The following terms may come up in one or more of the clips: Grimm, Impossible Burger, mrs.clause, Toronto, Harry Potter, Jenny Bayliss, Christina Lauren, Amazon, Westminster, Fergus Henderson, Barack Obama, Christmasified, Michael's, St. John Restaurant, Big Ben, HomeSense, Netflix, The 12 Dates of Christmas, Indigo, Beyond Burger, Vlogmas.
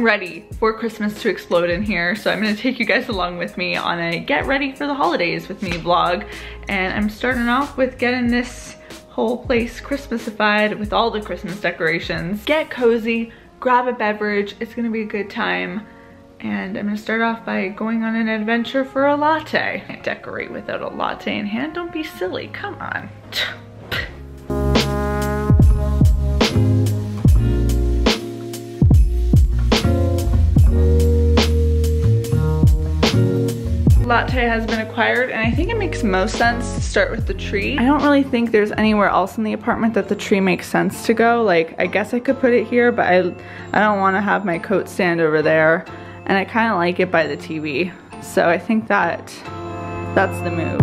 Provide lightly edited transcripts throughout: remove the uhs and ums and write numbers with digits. I'm ready for Christmas to explode in here, so I'm gonna take you guys along with me on a get ready for the holidays with me vlog. And I'm starting off with getting this whole place Christmasified with all the Christmas decorations. Get cozy, grab a beverage, it's gonna be a good time. And I'm gonna start off by going on an adventure for a latte. Can't decorate without a latte in hand, don't be silly, come on. Latte has been acquired, and I think it makes most sense to start with the tree. I don't really think there's anywhere else in the apartment that the tree makes sense to go. Like, I guess I could put it here, but I don't want to have my coat stand over there, and I kind of like it by the TV, so I think that's the move.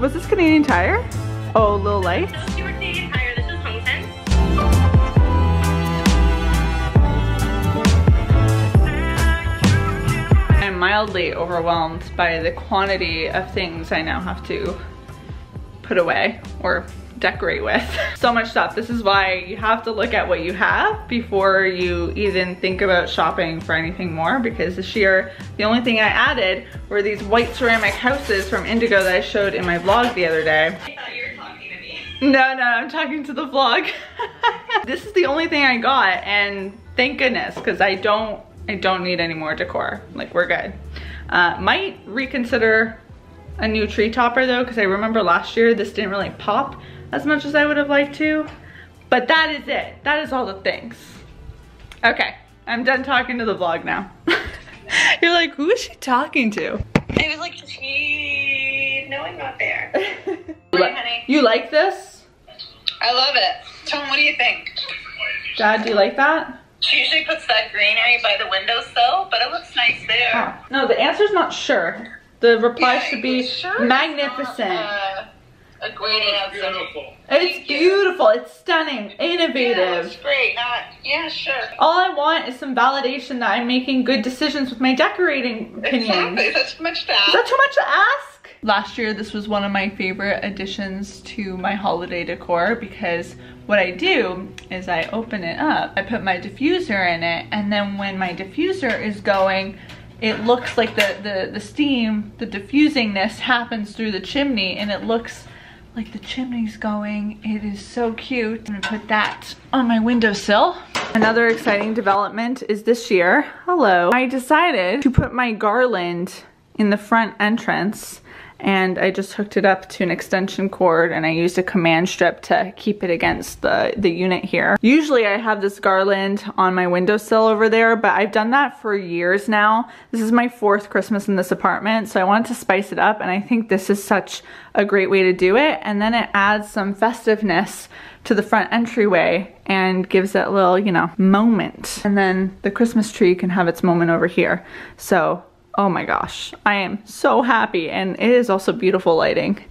Was this Canadian Tire? Oh, Little Lights? No, you were Canadian Tire. This is HomeSense. I'm mildly overwhelmed by the quantity of things I now have to put away or decorate with. So much stuff. This is why you have to look at what you have before you even think about shopping for anything more, because this year the only thing I added were these white ceramic houses from Indigo that I showed in my vlog the other day. I thought you were talking to me. No, I'm talking to the vlog. This is the only thing I got, and thank goodness, because I don't need any more decor. Like, we're good. Might reconsider a new tree topper though, because I remember last year this didn't really pop as much as I would have liked to. But that is it. That is all the things. Okay, I'm done talking to the vlog now. You're like, who is she talking to? It was like, she... no, I'm not there. Hey, honey. You like this? I love it. Tom, what do you think? Dad, do you like that? She usually puts that greenery by the windowsill, but it looks nice there. Huh. No, the answer's not sure. The reply should be sure magnificent. A great answer. Beautiful. It's beautiful. It's stunning. Innovative. It's great. Yeah, sure. All I want is some validation that I'm making good decisions with my decorating opinions. Exactly. That's too much to ask. Is that too much to ask? Last year, this was one of my favorite additions to my holiday decor, because what I do is I open it up, I put my diffuser in it, and then when my diffuser is going, it looks like the steam, the diffusingness happens through the chimney, and it looks like the chimney's going. It is so cute. I'm gonna put that on my windowsill. Another exciting development is this year, hello, I decided to put my garland in the front entrance, and I just hooked it up to an extension cord, and I used a command strip to keep it against the unit here. Usually I have this garland on my windowsill over there, but I've done that for years now. This is my fourth Christmas in this apartment, so I wanted to spice it up, and I think this is such a great way to do it. And then it adds some festiveness to the front entryway and gives that little, you know, moment. And then the Christmas tree can have its moment over here. So, oh my gosh, I am so happy, and it is also beautiful lighting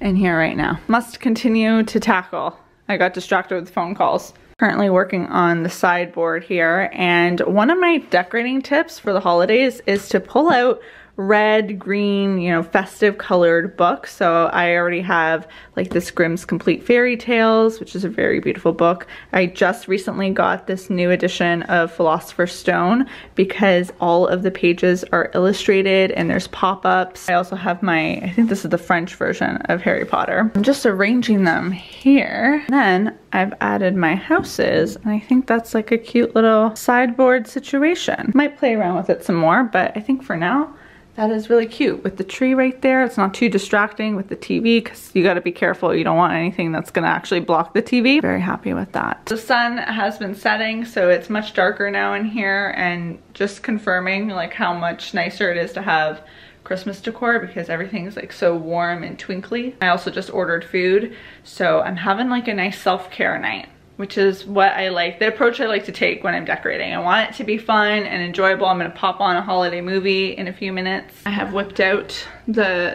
in here right now. Must continue to tackle. I got distracted with phone calls. Currently working on the sideboard here, and one of my decorating tips for the holidays is to pull out red, green, you know, festive colored book. So I already have like this Grimm's Complete Fairy Tales, which is a very beautiful book. I just recently got this new edition of Philosopher's Stone because all of the pages are illustrated and there's pop-ups. I also have my, I think this is the French version of Harry Potter. I'm just arranging them here. And then I've added my houses, and I think that's like a cute little sideboard situation. Might play around with it some more, but I think for now, that is really cute. With the tree right there, it's not too distracting with the TV, because you gotta be careful. You don't want anything that's gonna actually block the TV. Very happy with that. The sun has been setting, so it's much darker now in here, and just confirming like how much nicer it is to have Christmas decor, because everything's like so warm and twinkly. I also just ordered food, so I'm having like a nice self-care night. which is what I like, the approach I like to take when I'm decorating. I want it to be fun and enjoyable. I'm gonna pop on a holiday movie in a few minutes. I have whipped out the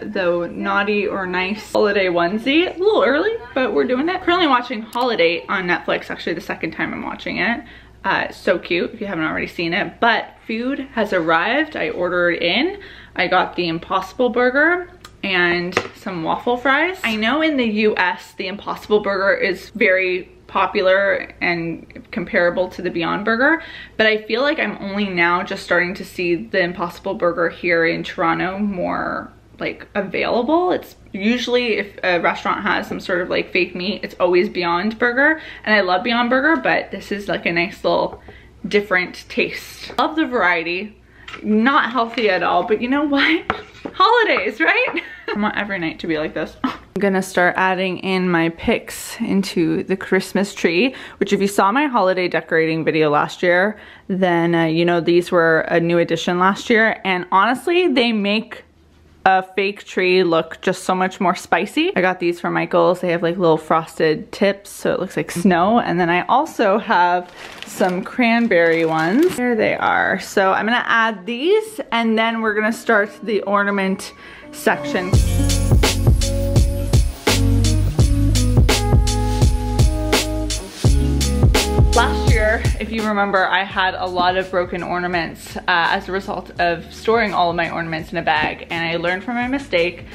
naughty or nice holiday onesie. A little early, but we're doing it. Currently watching Holiday on Netflix, actually the second time I'm watching it. So cute if you haven't already seen it. But food has arrived. I ordered in. I got the Impossible Burger and some waffle fries. I know in the US, the Impossible Burger is very popular and comparable to the Beyond Burger, but I feel like I'm only now just starting to see the Impossible Burger here in Toronto more like available. It's usually, if a restaurant has some sort of like fake meat, it's always Beyond Burger, and I love Beyond Burger, but this is like a nice little different taste. Love the variety, not healthy at all, but you know what? Holidays, right? I want every night to be like this. I'm gonna start adding in my picks into the Christmas tree, which if you saw my holiday decorating video last year, then you know these were a new addition last year, and honestly, they make a fake tree look just so much more spicy. I got these from Michael's. They have like little frosted tips, so it looks like snow, and then I also have some cranberry ones. There they are. So I'm gonna add these, and then we're gonna start the ornament section. Last year, if you remember, I had a lot of broken ornaments as a result of storing all of my ornaments in a bag, and I learned from my mistake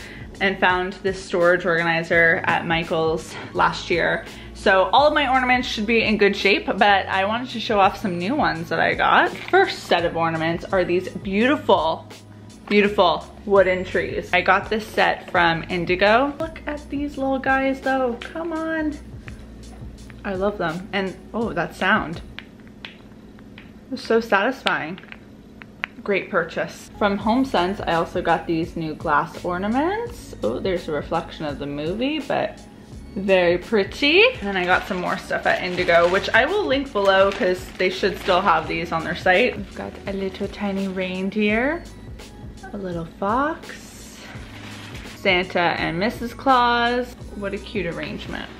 and found this storage organizer at Michael's last year. So all of my ornaments should be in good shape, but I wanted to show off some new ones that I got. First set of ornaments are these beautiful, beautiful wooden trees. I got this set from Indigo. Look at these little guys though, come on. I love them. And oh, that sound. It's so satisfying. Great purchase. From HomeSense, I also got these new glass ornaments. Oh, there's a reflection of the movie, but very pretty. And I got some more stuff at Indigo, which I will link below because they should still have these on their site. We've got a little tiny reindeer, a little fox, Santa and Mrs. Claus. What a cute arrangement.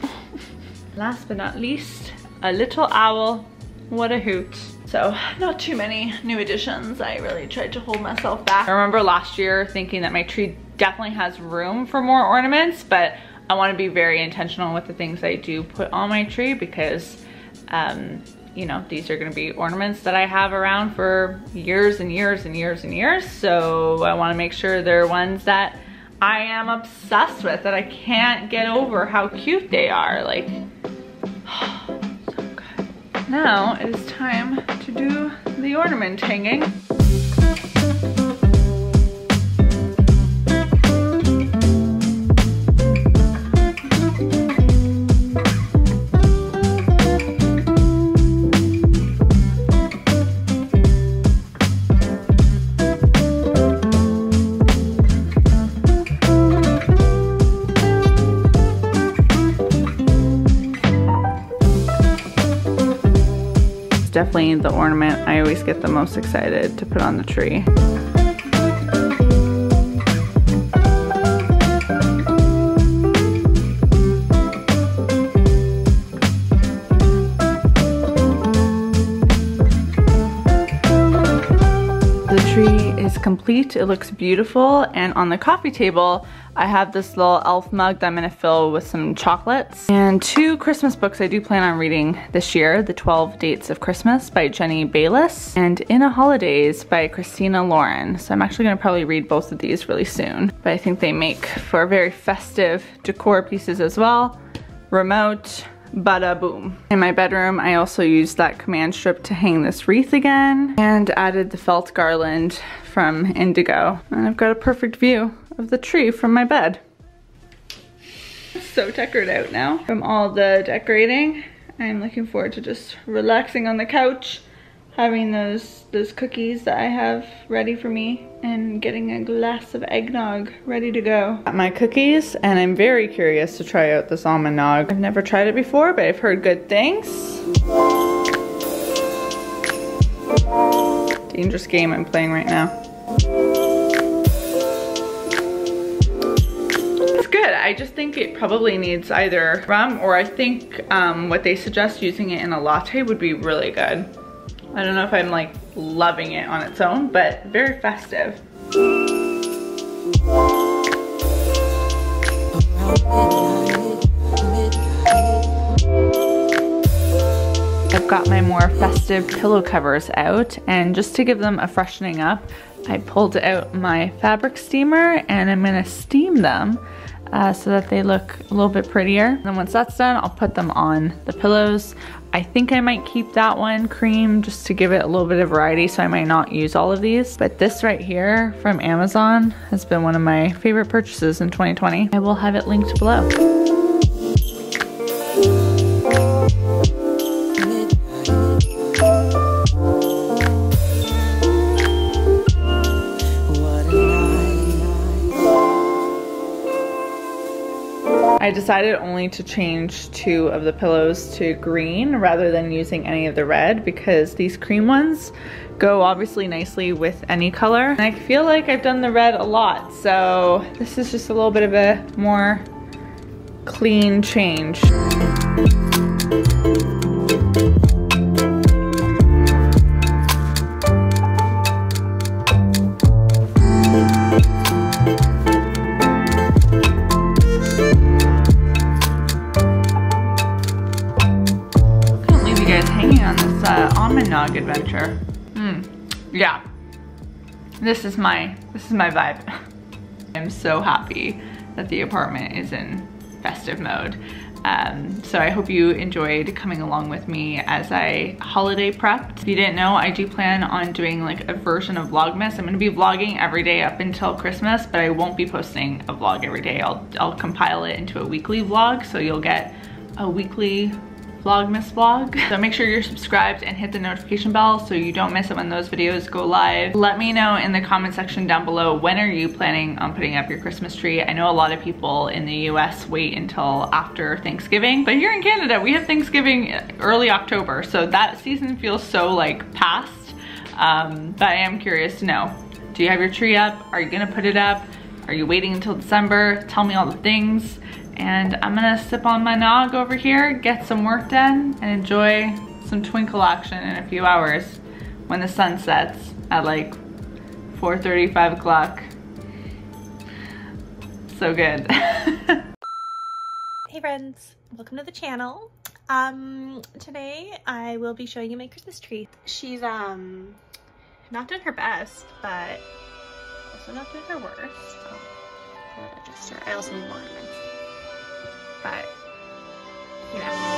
Last but not least, a little owl. What a hoot. So not too many new additions. I really tried to hold myself back. I remember last year thinking that my tree definitely has room for more ornaments, but I want to be very intentional with the things I do put on my tree because you know, these are going to be ornaments that I have around for years and years and years and years. So I want to make sure they're ones that I am obsessed with, that I can't get over how cute they are. Like, oh, so good. Now it is time to do the ornament hanging. Definitely the ornament I always get the most excited to put on the tree. The tree is complete. It looks beautiful, and on the coffee table I have this little elf mug that I'm gonna fill with some chocolates. And two Christmas books I do plan on reading this year, The 12 Dates of Christmas by Jenny Bayliss and In a Holidays by Christina Lauren. So I'm actually gonna probably read both of these really soon, but I think they make for very festive decor pieces as well. Remote, bada boom. In my bedroom, I also used that command strip to hang this wreath again and added the felt garland from Indigo. And I've got a perfect view of the tree from my bed. So tuckered out now from all the decorating. I'm looking forward to just relaxing on the couch, having those cookies that I have ready for me, and getting a glass of eggnog ready to go. Got my cookies, and I'm very curious to try out this almond nog. I've never tried it before, but I've heard good things. Dangerous game I'm playing right now. Good. I I just think it probably needs either rum, or I think what they suggest, using it in a latte, would be really good. I don't know if I'm like loving it on its own, but very festive. I've got my more festive pillow covers out, and just to give them a freshening up, I pulled out my fabric steamer and I'm gonna steam them so that they look a little bit prettier. And then once that's done, I'll put them on the pillows. I think I might keep that one cream just to give it a little bit of variety, so I might not use all of these. But this right here from Amazon has been one of my favorite purchases in 2020. I will have it linked below. I decided only to change 2 of the pillows to green rather than using any of the red, because these cream ones go obviously nicely with any color. And I feel like I've done the red a lot, so this is just a little bit of a more clean change. Adventure. Yeah, this is my vibe. I'm so happy that the apartment is in festive mode. So I hope you enjoyed coming along with me as I holiday prepped. If you didn't know, I do plan on doing like a version of Vlogmas. I'm gonna be vlogging every day up until Christmas, but I won't be posting a vlog every day. I'll compile it into a weekly vlog, so you'll get a weekly Vlogmas vlog. So make sure you're subscribed and hit the notification bell so you don't miss it when those videos go live. Let me know in the comment section down below, when are you planning on putting up your Christmas tree? I know a lot of people in the US wait until after Thanksgiving, but here in Canada we have Thanksgiving early October, so that season feels so like past. But I am curious to know, do you have your tree up? Are you gonna put it up? Are you waiting until December? Tell me all the things. And I'm gonna sip on my nog over here, get some work done, and enjoy some twinkle action in a few hours when the sun sets at like 4:30, 5 o'clock. So good. Hey friends, welcome to the channel. Today I will be showing you my Christmas tree. She's not doing her best, but also not doing her worst. Oh, I also need more ornaments. But, you know.